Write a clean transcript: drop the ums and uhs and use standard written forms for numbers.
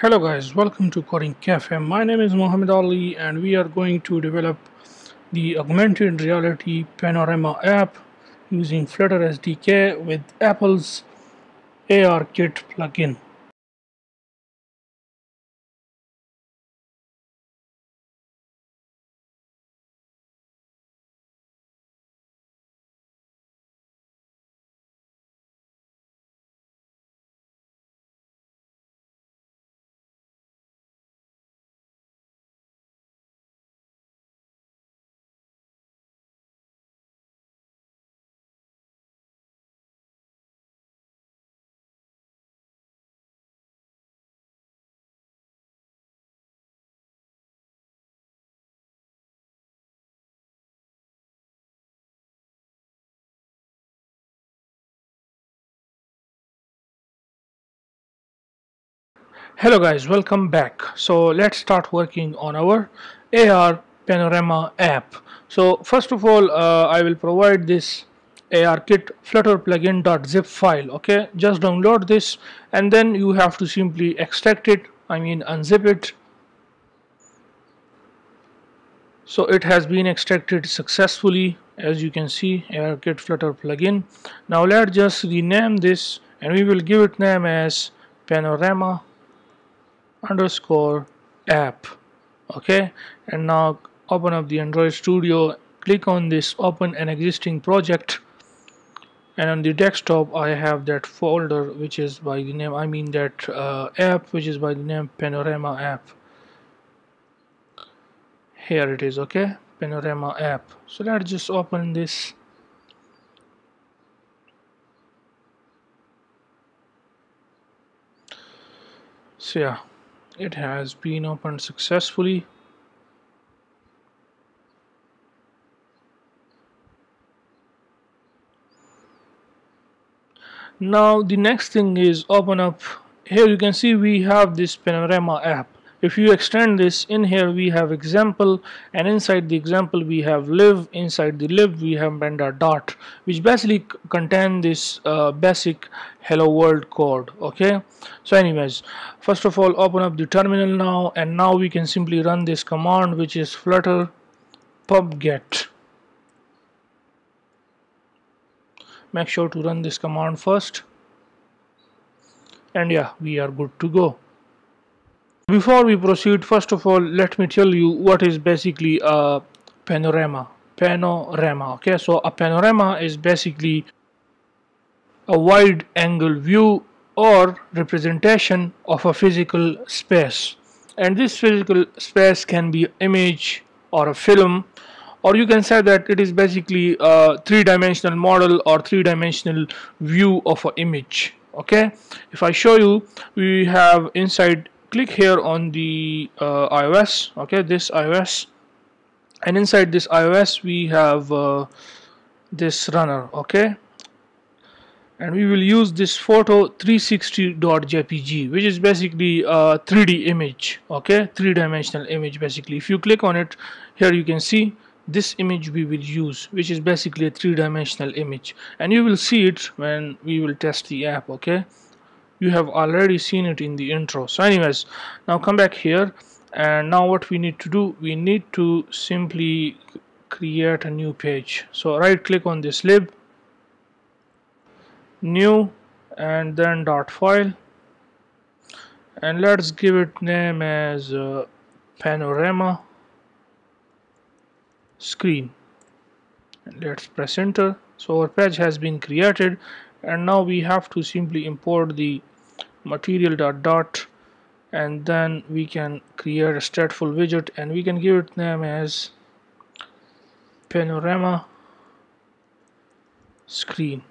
Hello guys, welcome to Coding Cafe. My name is Mohammed Ali and we are going to develop the augmented reality panorama app using Flutter SDK with Apple's ARKit plugin. Hello guys, welcome back. So let's start working on our AR panorama app. So first of all, I will provide this ARKit Flutter plugin.zip file. Okay, just download this and then you have to simply extract it, unzip it. So it has been extracted successfully, as you can see, ARKit Flutter plugin. Now let's just rename this and we will give it name as panorama underscore app. Okay, and now open up the Android Studio, click on this open an existing project, and on the desktop I have that folder which is by the name, app which is by the name panorama app. Here it is. Okay, panorama app. So let's just open this. So yeah, it has been opened successfully. Now the next thing is open up. Here you can see we have this panorama app. If you extend this, in here we have example, and inside the example we have live, inside the live we have panda dot, which basically contain this basic hello world code. Okay, so anyways, first of all open up the terminal now, and now we can simply run this command which is flutter pubget. Make sure to run this command first, and yeah, we are good to go. Before we proceed, first of all let me tell you what is basically a panorama. Okay, so a panorama is basically a wide angle view or representation of a physical space, and this physical space can be an image or a film, or you can say that it is basically a three-dimensional model or three-dimensional view of an image. Okay, if I show you, we have inside, click here on the iOS, okay, this iOS, and inside this iOS we have this runner, okay, and we will use this photo 360.jpg, which is basically a 3D image, okay, three-dimensional image basically. If you click on it, here you can see this image we will use, which is basically a three-dimensional image, and you will see it when we will test the app. Okay, you have already seen it in the intro. So anyways, now come back here, and now what we need to do, we need to simply create a new page. So right click on this lib, new, and then dot file, and let's give it name as panorama screen, and let's press enter. So our page has been created, and now we have to simply import the material dot, and then we can create a stateful widget, and we can give it name as panorama screen.